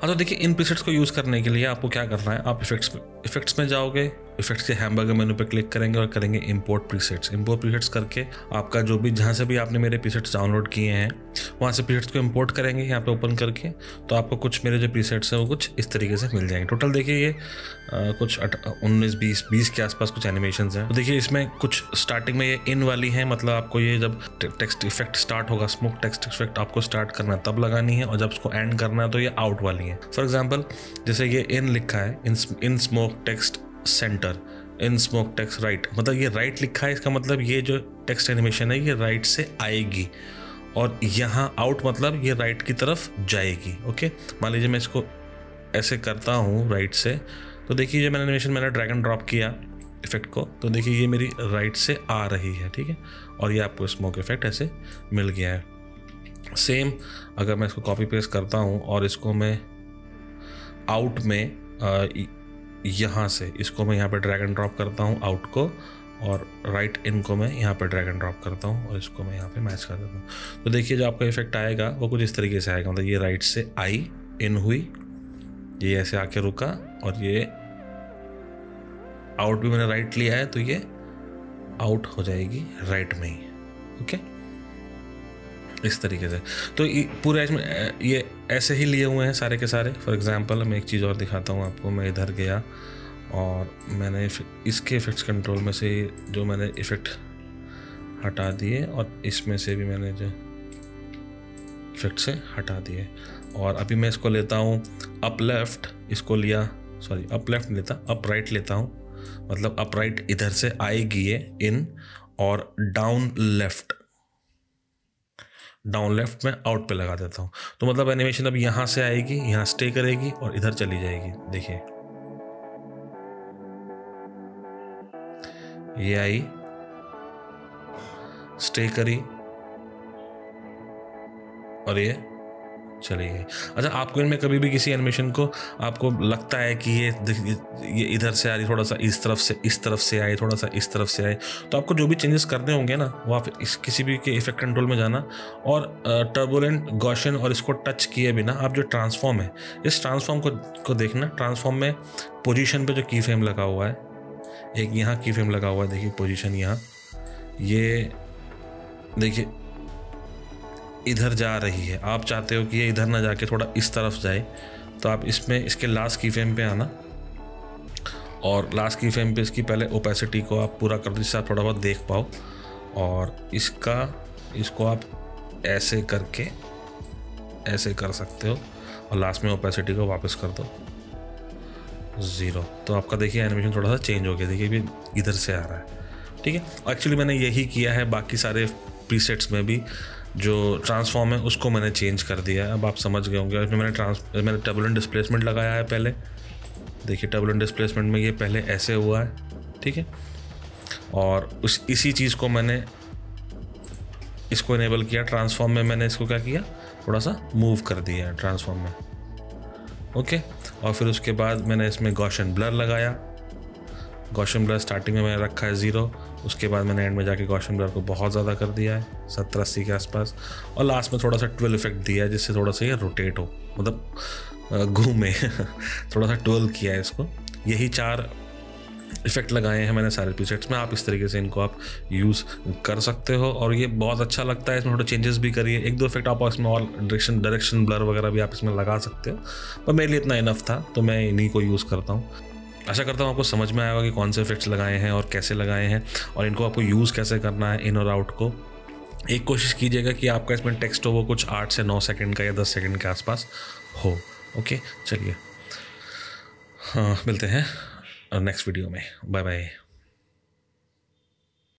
हाँ, तो देखिए इन प्रीसेट्स को यूज़ करने के लिए आपको क्या करना है, आप इफेक्ट्स में जाओगे, इफेक्ट्स के हैमबर्गर मेनू पे क्लिक करेंगे और करेंगे इंपोर्ट प्रीसेट्स। इंपोर्ट प्रीसेट्स करके आपका जो भी जहाँ से भी आपने मेरे प्रीसेट्स डाउनलोड किए हैं वहाँ से प्रीसेट्स को इंपोर्ट करेंगे यहाँ पे ओपन करके, तो आपको कुछ मेरे जो प्रीसेट्स हैं वो कुछ इस तरीके से मिल जाएंगे। टोटल देखिए ये कुछ 19-20 के आसपास कुछ एनिमेशन हैं। तो देखिए इसमें कुछ स्टार्टिंग में ये इन वाली है, मतलब आपको ये जब टेक्स्ट इफेक्ट स्टार्ट होगा, स्मोक टेक्स्ट इफेक्ट आपको स्टार्ट करना है तब लगानी है, और जब उसको एंड करना है तो ये आउट वाली है। फॉर एग्जाम्पल जैसे ये इन लिखा है, in smoke text centre, in smoke text right, मतलब ये राइट लिखा है, इसका मतलब ये जो टेक्स्ट एनिमेशन है ये राइट से आएगी, और यहाँ आउट मतलब ये राइट की तरफ जाएगी। ओके, मान लीजिए मैं इसको ऐसे करता हूँ राइट से, तो देखिए जो मैंने एनिमेशन ड्रैग एंड ड्रॉप किया इफेक्ट को, तो देखिए ये मेरी राइट से आ रही है, ठीक है, और ये आपको स्मोक इफेक्ट ऐसे मिल गया है। सेम अगर मैं इसको कॉपी पेस्ट करता हूँ और इसको मैं आउट में यहाँ से इसको मैं यहाँ पे ड्रैग एंड ड्रॉप करता हूँ आउट को, और राइट इन को मैं यहाँ पे ड्रैग एंड ड्रॉप करता हूँ और इसको मैं यहाँ पे मैच कर देता हूँ। तो देखिए जो आपका इफेक्ट आएगा वो कुछ इस तरीके से आएगा, मतलब ये राइट से आई, इन हुई, ये ऐसे आके रुका, और ये आउट भी मैंने राइट लिया है तो ये आउट हो जाएगी राइट में ही। ओके, इस तरीके से तो पूरे इसमें ये ऐसे ही लिए हुए हैं सारे के सारे। फॉर एग्जांपल मैं एक चीज़ और दिखाता हूँ आपको, मैं इधर गया और मैंने इसके इफेक्ट्स कंट्रोल में से जो मैंने इफेक्ट हटा दिए, और इसमें से भी मैंने जो इफेक्ट्स हैं हटा दिए, और अभी मैं इसको लेता हूँ अप लेफ्ट, इसको लिया, सॉरी अप लेफ्ट लेता, अप राइट लेता हूँ, मतलब अप राइट इधर से आएगी ये इन, और डाउन लेफ्ट, डाउन लेफ्ट में आउट पे लगा देता हूँ, तो मतलब एनिमेशन अब यहाँ से आएगी, यहाँ स्टे करेगी और इधर चली जाएगी। देखिए ये आई, स्टे करी और ये चली गई। अच्छा, आपको इनमें कभी भी किसी एनिमेशन को आपको लगता है कि ये इधर से आ रही, थोड़ा सा इस तरफ से, इस तरफ से आए, थोड़ा सा इस तरफ से आए, तो आपको जो भी चेंजेस करने होंगे ना वो आप इस किसी भी के इफेक्ट कंट्रोल में जाना और टर्बुलेंट, गॉशियन और इसको टच किए बिना आप जो ट्रांसफॉर्म है इस ट्रांसफॉर्म को देखना। ट्रांसफॉर्म में पोजिशन पर जो की फ्रेम लगा हुआ है, एक यहाँ की फ्रेम लगा हुआ है, देखिए पोजिशन यहाँ, ये देखिए इधर जा रही है, आप चाहते हो कि ये इधर ना जाके थोड़ा इस तरफ जाए, तो आप इसमें इसके लास्ट की फ्रेम पे आना और लास्ट की फ्रेम पे इसकी पहले ओपेसिटी को आप पूरा कर दो जिससे आप थोड़ा बहुत देख पाओ, और इसको आप ऐसे करके ऐसे कर सकते हो, और लास्ट में ओपेसिटी को वापस कर दो 0, तो आपका देखिए एनिमेशन थोड़ा सा चेंज हो गया, देखिए भी इधर से आ रहा है। ठीक है, एक्चुअली मैंने यही किया है बाकी सारे प्रीसेट्स में भी, जो ट्रांसफॉर्म है उसको मैंने चेंज कर दिया है। अब आप समझ गए होंगे, इसमें मैंने टर्बुलेंट डिस्प्लेसमेंट लगाया है पहले, देखिए टर्बुलेंट डिस्प्लेसमेंट में ये पहले ऐसे हुआ है, ठीक है, और इसी चीज़ को मैंने इसको इनेबल किया। ट्रांसफॉर्म में मैंने इसको क्या किया, थोड़ा सा मूव कर दिया है ट्रांसफॉर्म में। ओके, और फिर उसके बाद मैंने इसमें गॉशियन ब्लर लगाया, गॉशियन ब्लर स्टार्टिंग में मैंने रखा है 0, उसके बाद मैंने एंड में जाके गॉशियन ब्लर को बहुत ज़्यादा कर दिया है 70-80 के आसपास, और लास्ट में थोड़ा सा ट्विल इफेक्ट दिया है जिससे थोड़ा सा ये रोटेट हो, मतलब घूमे थोड़ा सा ट्विल किया है इसको। यही 4 इफेक्ट लगाए हैं मैंने सारे प्रीसेट्स में। आप इस तरीके से इनको आप यूज़ कर सकते हो और ये बहुत अच्छा लगता है। इसमें थोड़े चेंजेस भी करिए, 1-2 इफेक्ट आप इसमें और डायरेक्शन ब्लर वगैरह भी आप इसमें लगा सकते हो, पर मेरे लिए इतना इनफ था तो मैं इन्हीं को यूज़ करता हूँ। आशा करता हूँ आपको समझ में आया होगा कि कौन से इफेक्ट्स लगाए हैं और कैसे लगाए हैं और इनको आपको यूज़ कैसे करना है इन और आउट को। एक कोशिश कीजिएगा कि आपका इसमें टेक्स्ट हो वो कुछ 8 से 9 सेकंड का या 10 सेकंड के आसपास हो। ओके, चलिए, हाँ मिलते हैं नेक्स्ट वीडियो में। Bye bye.